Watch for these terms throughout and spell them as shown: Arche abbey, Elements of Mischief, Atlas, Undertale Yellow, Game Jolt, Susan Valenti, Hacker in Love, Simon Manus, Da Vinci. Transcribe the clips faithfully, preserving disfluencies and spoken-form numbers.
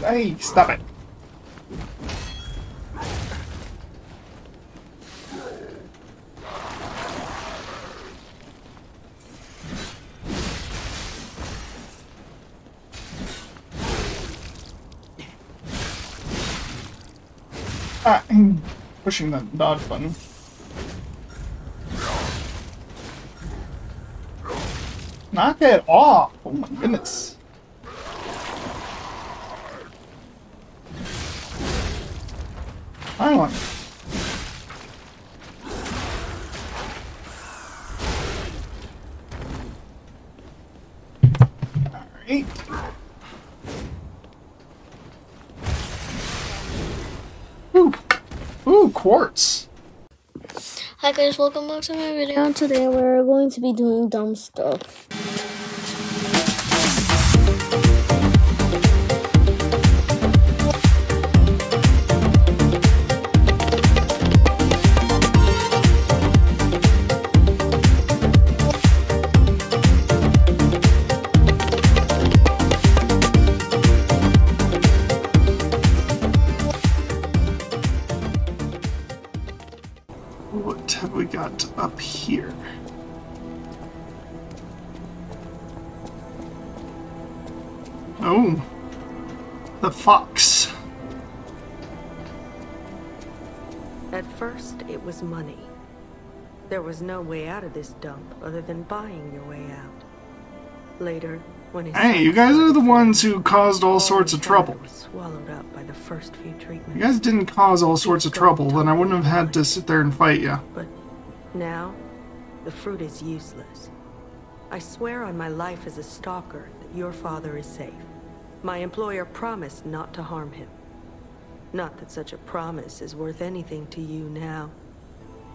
Hey, stop it. Ah, I'm pushing the dodge button. Knock it off! Oh my goodness. Finally. Alright. Ooh. Ooh, quartz. Hi guys, welcome back to my video. And today we're going to be doing dumb stuff. What have we got up here? Oh, the fox. At first, it was money. There was no way out of this dump other than buying your way out. Later, when his hey, you guys are the ones who caused all sorts of trouble. Swallowed up by the first few treatments. You guys didn't cause all sorts of trouble, then I wouldn't have had to sit there and fight you. But now, the fruit is useless. I swear on my life as a stalker that your father is safe. My employer promised not to harm him. Not that such a promise is worth anything to you now.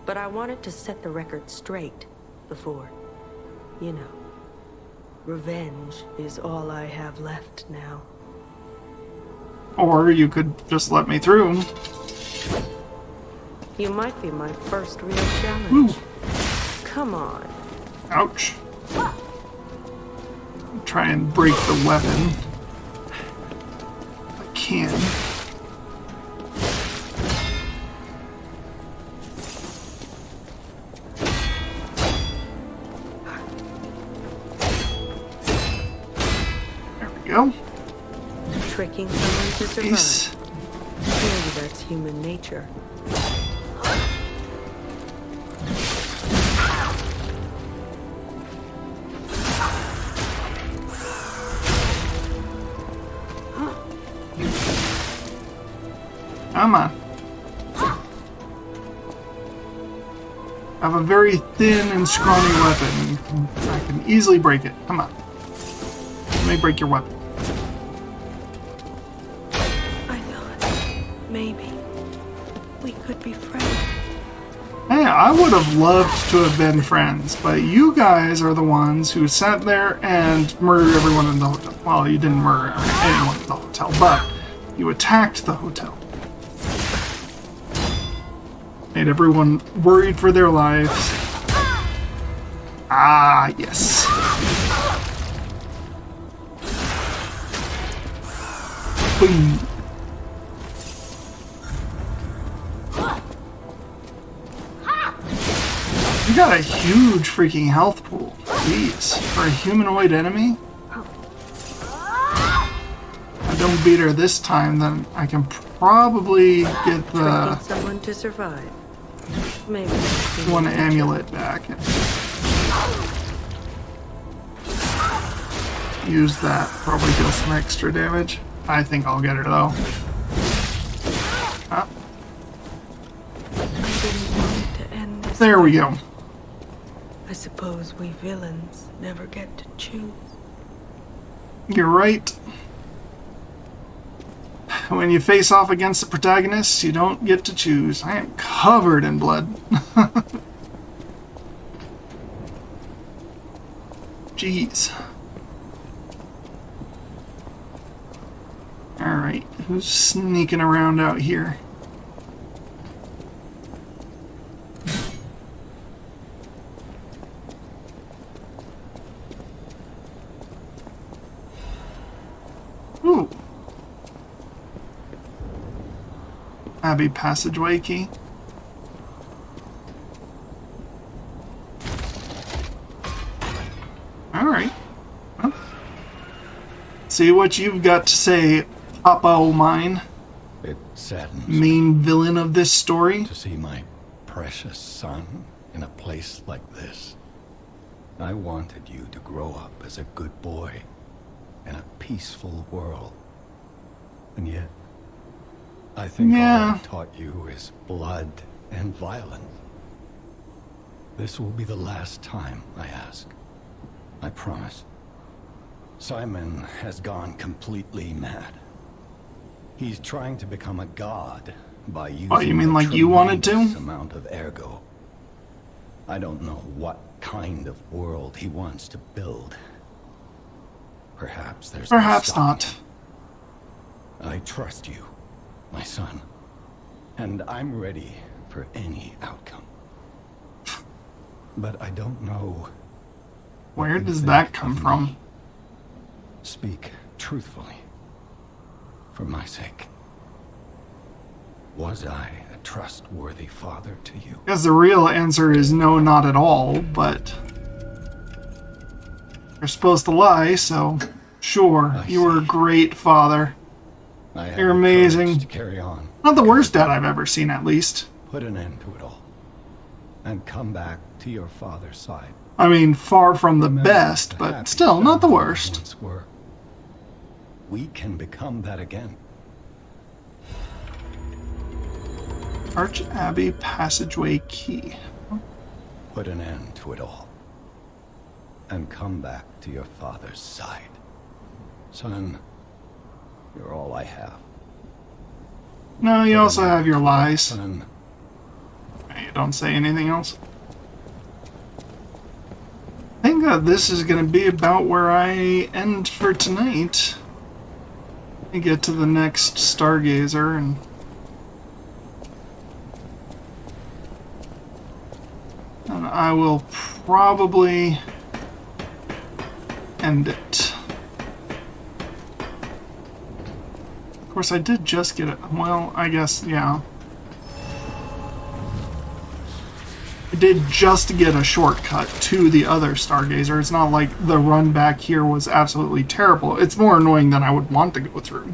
But I wanted to set the record straight before, you know, revenge is all I have left now. Or you could just let me through. You might be my first real challenge. Ooh. Come on. Ouch. Ah. Try and break the weapon. Can. There we go. Tricking someone to survive. Peace. Clearly that's human nature. Come on. I have a very thin and scrawny weapon. I can easily break it. Come on. Let me break your weapon. I thought maybe we could be friends. Hey, I would have loved to have been friends, but you guys are the ones who sat there and murdered everyone in the hotel. Well, you didn't murder anyone in the hotel, but you attacked the hotel. Made everyone worried for their lives. Ah, yes. Boom. You got a huge freaking health pool. Jeez. For a humanoid enemy? I don't beat her this time, then I can probably get the someone to survive. Maybe one amulet back. Use that. Probably deal some extra damage. I think I'll get her though. Ah. I didn't want to end this there we go. I suppose we villains never get to choose. You're right. When you face off against the protagonist, you don't get to choose. I am covered in blood. Jeez. Alright, who's sneaking around out here? Ooh. Abbey passageway key. Alright. Well, see what you've got to say, Papa O'Mine. It saddens me. Main villain of this story. To see my precious son in a place like this. I wanted you to grow up as a good boy in a peaceful world. And yet, I think yeah. all I've taught you is blood and violence. This will be the last time I ask. I promise. Simon has gone completely mad. He's trying to become a god by using oh, you mean like you wanted to? Amount of ergo. I don't know what kind of world he wants to build. Perhaps there's Perhaps not. I trust you, my son, and I'm ready for any outcome. But I don't know. Where does that come from? Speak truthfully, for my sake. Was I a trustworthy father to you? Because the real answer is no, not at all, but you're supposed to lie, so sure, I you see. were a great father. I You're amazing. To carry on. Not the worst dad I've ever seen, at least. Put an end to it all, and come back to your father's side. I mean, far from the Remember best, the but still not the worst. We can become that again. Arch Abbey passageway key. Put an end to it all, and come back to your father's side, son. You're all I have. No, you also have your lies. You don't say anything else. I think that this is going to be about where I end for tonight. I get to the next Stargazer and and I will probably end it. Of course, I did just get it. Well, I guess, yeah. I did just get a shortcut to the other Stargazer. It's not like the run back here was absolutely terrible. It's more annoying than I would want to go through.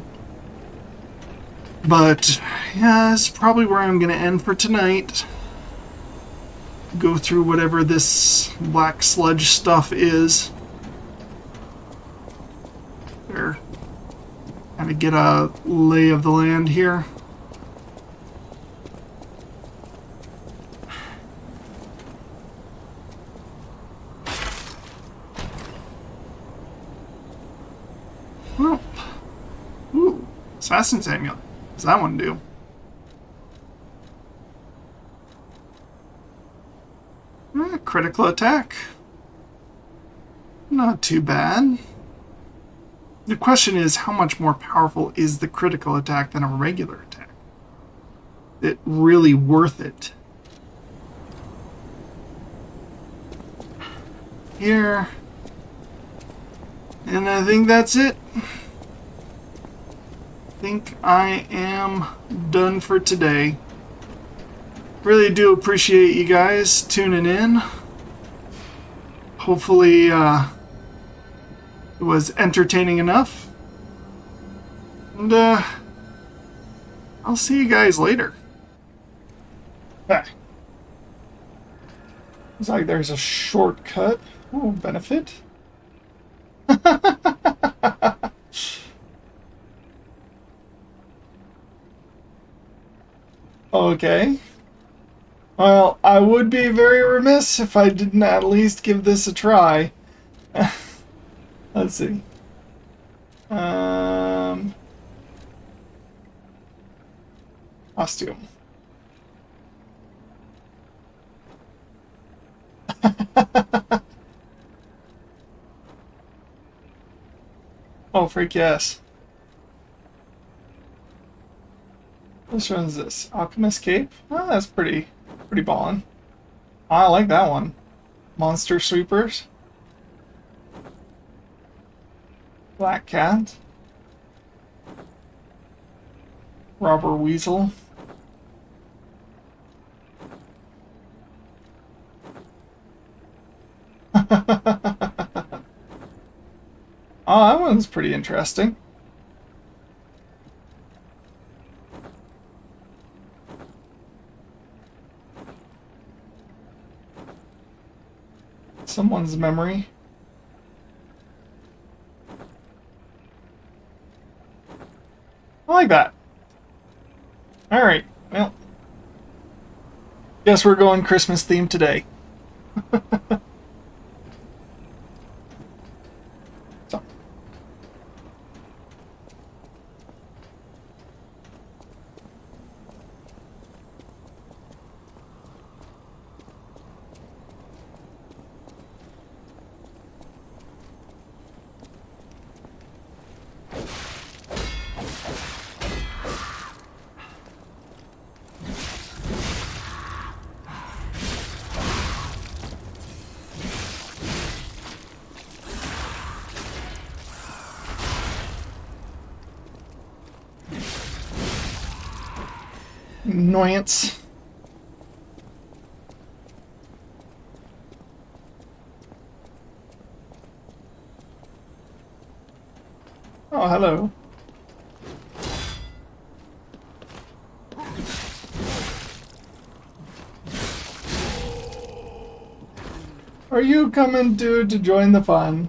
But, yeah, that's probably where I'm going to end for tonight. Go through whatever this black sludge stuff is. There. Kind of get a lay of the land here. Well, ooh, Assassin's Amulet. What does that one do? Eh, critical attack. Not too bad. The question is, how much more powerful is the critical attack than a regular attack? Is it really worth it? Here. And I think that's it. I think I am done for today. Really do appreciate you guys tuning in. Hopefully, uh... it was entertaining enough, and uh, I'll see you guys later. Hey. Looks like there's a shortcut. Ooh, benefit. Okay. Well, I would be very remiss if I didn't at least give this a try. Let's see. Um, costume. Oh, freak yes. Which one's this? Alchemist Cape? Oh, that's pretty, pretty ballin'. Oh, I like that one. Monster Sweepers. Black Cat. Robber Weasel. Oh, that one's pretty interesting. Someone's memory. I like that. Alright, well. Guess we're going Christmas themed today. So. Annoyance. Oh, hello. Are you coming, dude, to join the fun?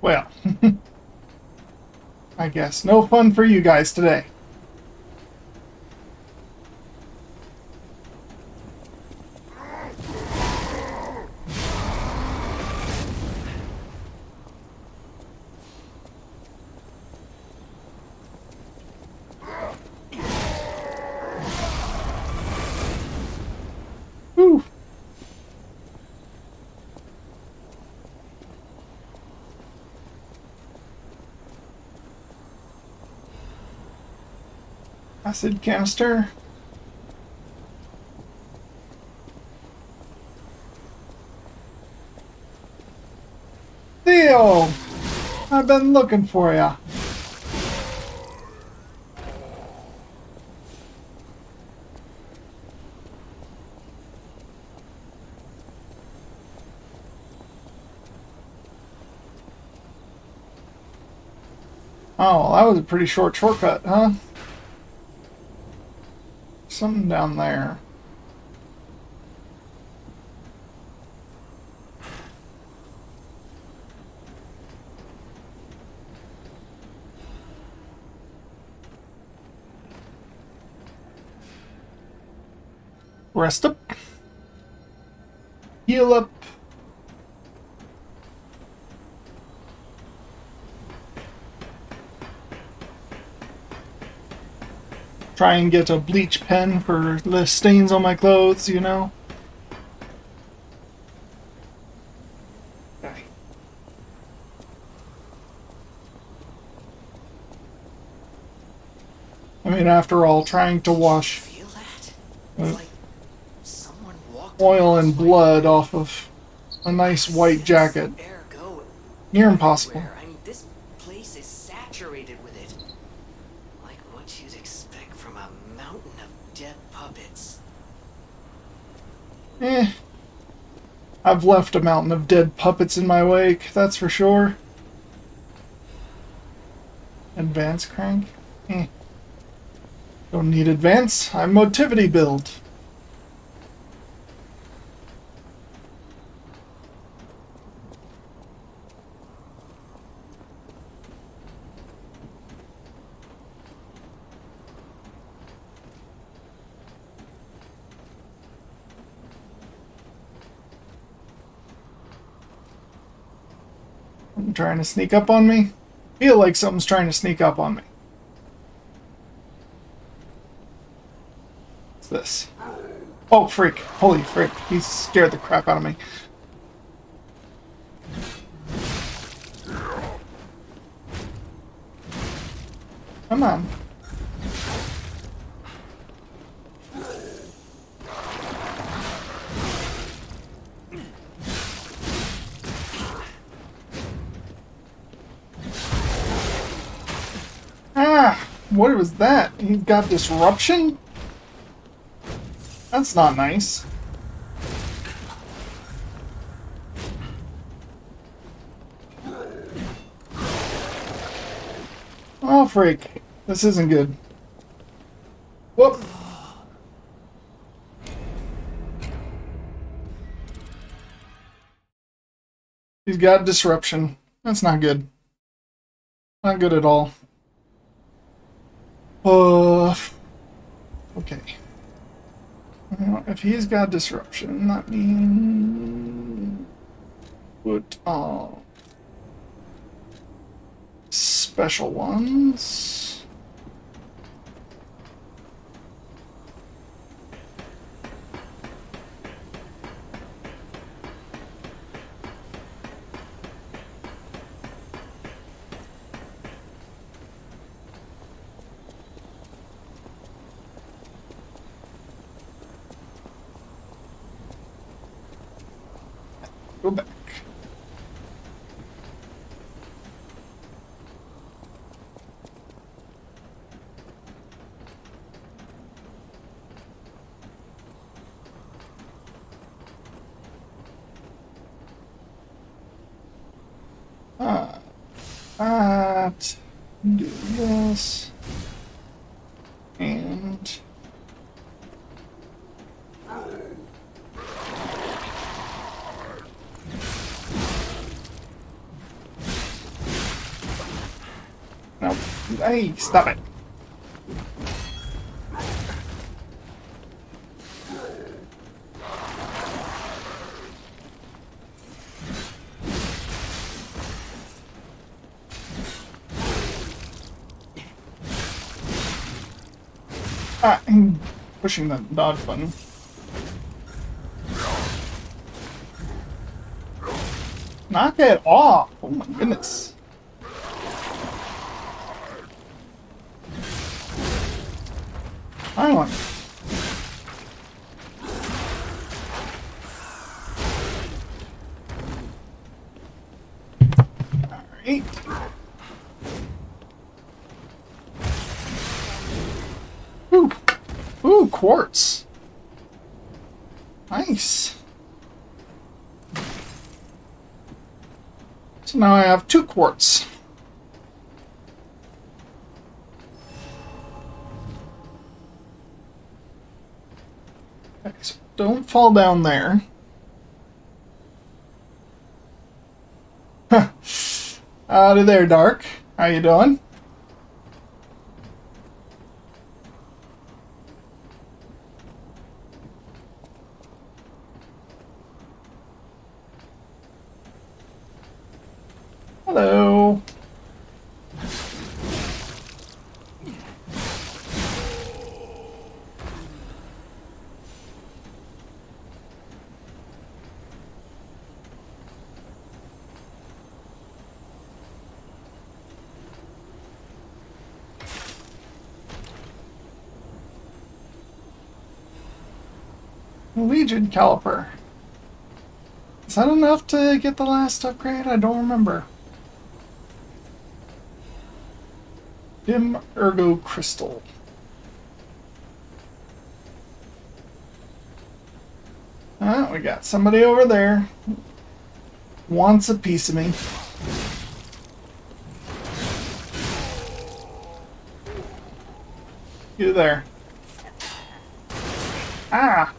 Well, I guess no fun for you guys today. Acid canister. Theo! I've been looking for ya. Oh, well, that was a pretty short shortcut, huh? Something down there. Rest up. Heal up. Try and get a bleach pen for the stains on my clothes, you know? Okay. I mean, after all, trying to wash oil and blood off of a nice white jacket, near impossible. Eh, I've left a mountain of dead puppets in my wake, that's for sure. Advance crank? Eh. Don't need advance, I'm motivity build. Trying to sneak up on me? Feel like something's trying to sneak up on me. What's this? Oh, freak. Holy freak. He scared the crap out of me. Come on. What was that? He got disruption? That's not nice. Oh, freak. This isn't good. Whoop. He's got disruption. That's not good. Not good at all. Uh, okay. Now, if he's got disruption, that means... Put on... special ones. Go back. Ah, that. Do this. And. No. Hey, stop it. Ah, I'm pushing the dodge button. Knock it off! Oh my goodness. I want. Quartz. Nice. So now I have two quartz. Okay, so don't fall down there. Out of there, Dark. How you doing? Hello. Legion caliper. Is that enough to get the last upgrade? I don't remember. Dim Ergo Crystal. Ah, we got somebody over there. Wants a piece of me. You there. Ah!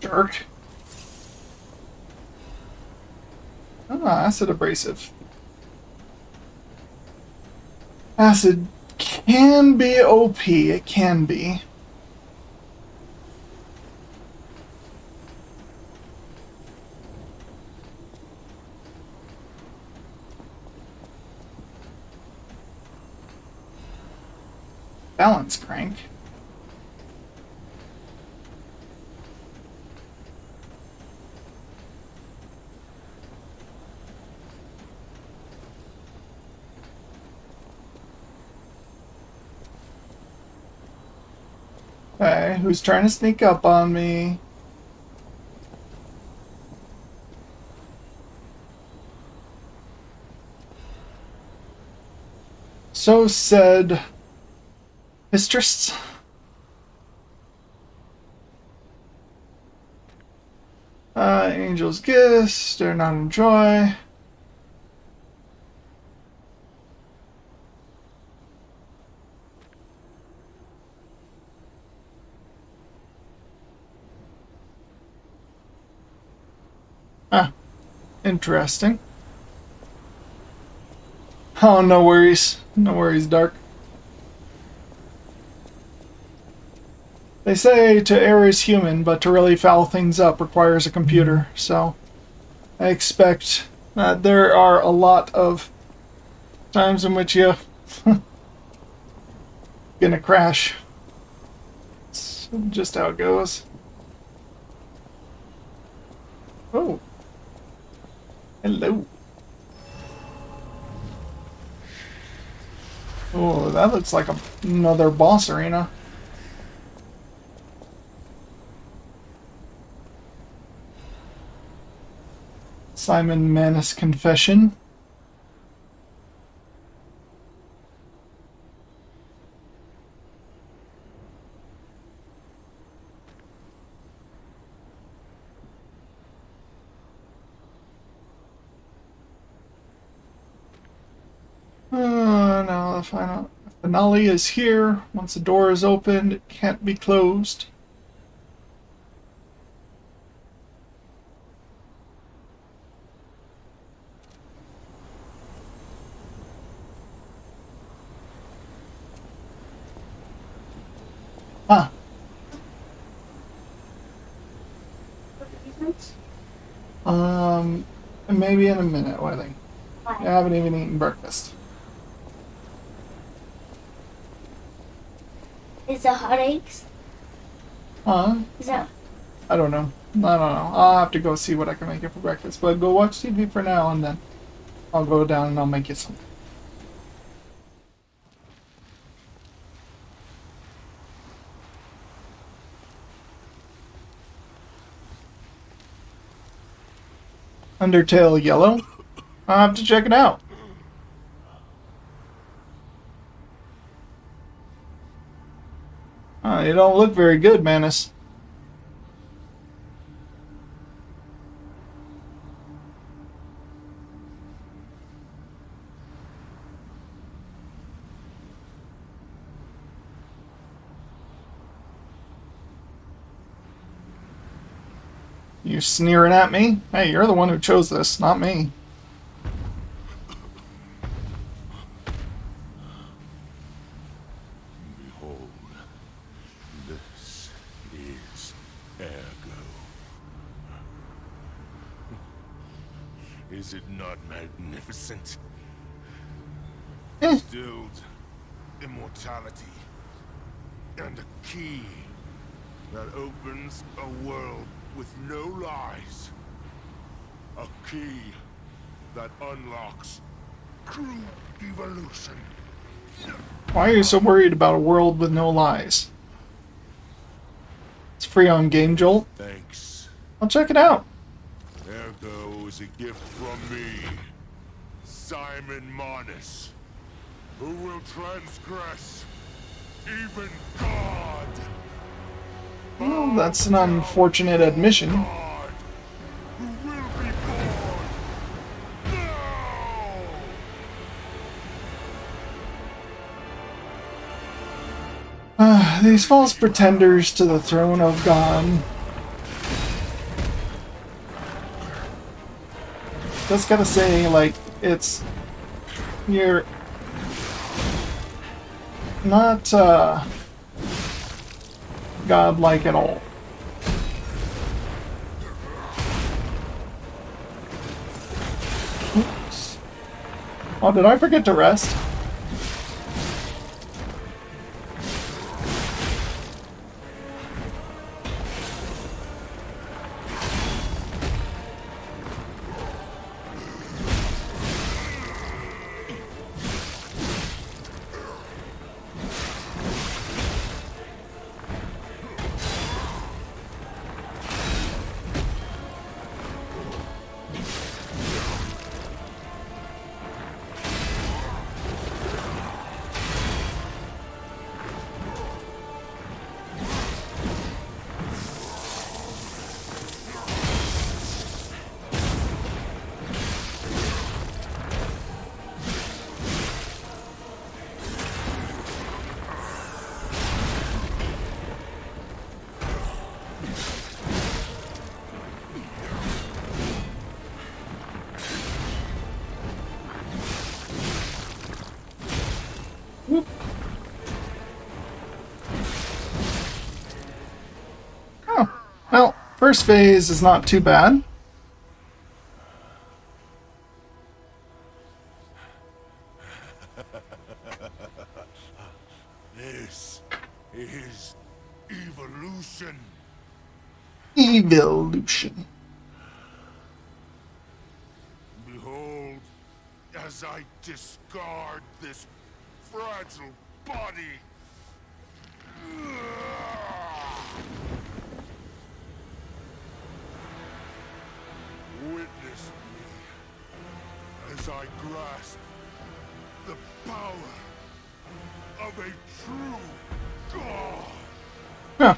Jerk. Ah, acid abrasive. Acid can be O P, it can be. Balance crank. Okay, who's trying to sneak up on me? So said mistress. Uh, angels gifts, dare not enjoy. Ah, interesting. Oh, no worries. No worries, Dark. They say to err is human, but to really foul things up requires a computer. So I expect that there are a lot of times in which you're gonna crash. It's just how it goes. Oh. Hello. Oh, that looks like a, another boss arena. Simon Manus confession. Final finale is here. Once the door is opened, it can't be closed. Ah. Um, maybe in a minute, I think. I haven't even eaten breakfast. Is it heartaches? Huh? Is that... I don't know. I don't know. I'll have to go see what I can make it for breakfast. But go watch T V for now, and then I'll go down and I'll make you something. Undertale Yellow? I'll have to check it out. You don't look very good, Manus. You sneering at me? Hey, you're the one who chose this, not me. Is it not magnificent? Distilled immortality and a key that opens a world with no lies. A key that unlocks true evolution. Why are you so worried about a world with no lies? It's free on Game Jolt. Thanks. I'll check it out. Ergo is a gift from me, Simon Manus, who will transgress even God. Well, that's an unfortunate admission. God, who will be born now. Uh, these false pretenders to the throne of God. Just gotta say, like, it's, you're not uh, godlike at all. Oops. Oh, did I forget to rest? First phase is not too bad. This is evolution. Evolution. Behold, as I discard this fragile body. Witness me as I grasp the power of a true god. Huh.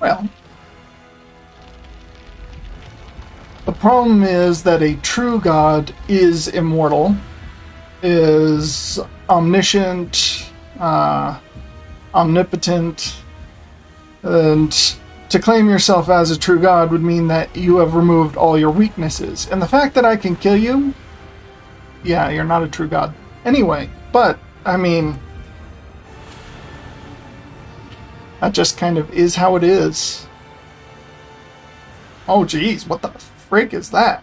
Well, the problem is that a true god is immortal, is omniscient, uh, omnipotent, and to claim yourself as a true god would mean that you have removed all your weaknesses. And the fact that I can kill you, yeah, you're not a true god. Anyway, but, I mean, that just kind of is how it is. Oh geez, what the frick is that?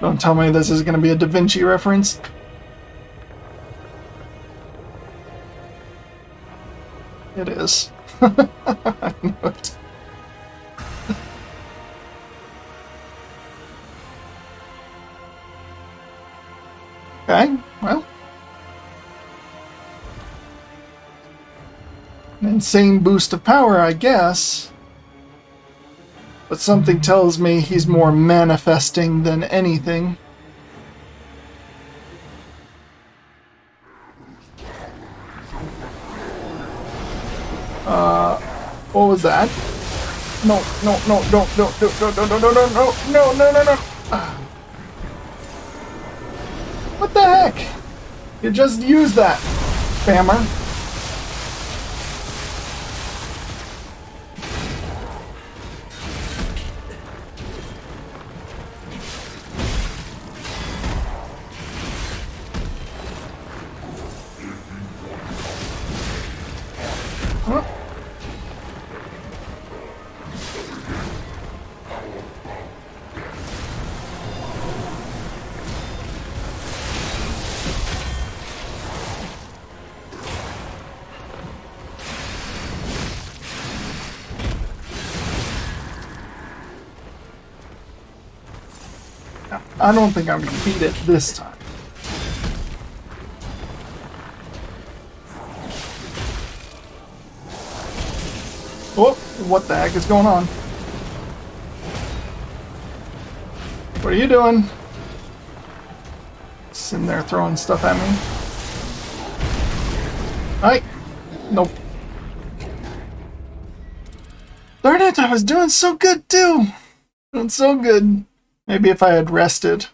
Don't tell me this is going to be a Da Vinci reference. It is. I knew it. Okay, well. An insane boost of power, I guess. But something tells me he's more manifesting than anything. Uh, what was that? No, no, no, no, no, no, no, no, no, no, no, no, no, no, no, no. What the heck? You just used that, spammer. I don't think I'm going to beat it this time. Oh, what the heck is going on? What are you doing? Sitting there throwing stuff at me. Alright. Nope. Darn it, I was doing so good too. Doing so good. Maybe if I had rested.